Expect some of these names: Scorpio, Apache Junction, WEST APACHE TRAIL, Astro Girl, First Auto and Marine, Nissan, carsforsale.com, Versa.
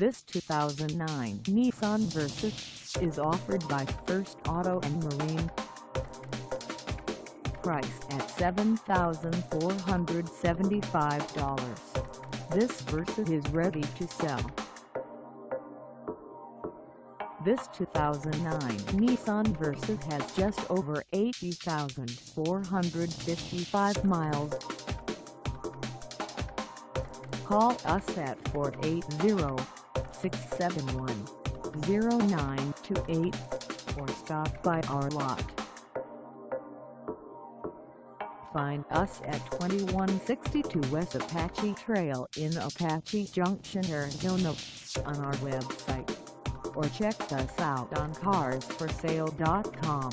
This 2009 Nissan Versa is offered by First Auto and Marine. Price at $7,475. This Versa is ready to sell. This 2009 Nissan Versa has just over 80,455 miles. Call us at 480-671-0928 or stop by our lot. Find us at 2162 West Apache Trail in Apache Junction, Arizona on our website, or check us out on carsforsale.com.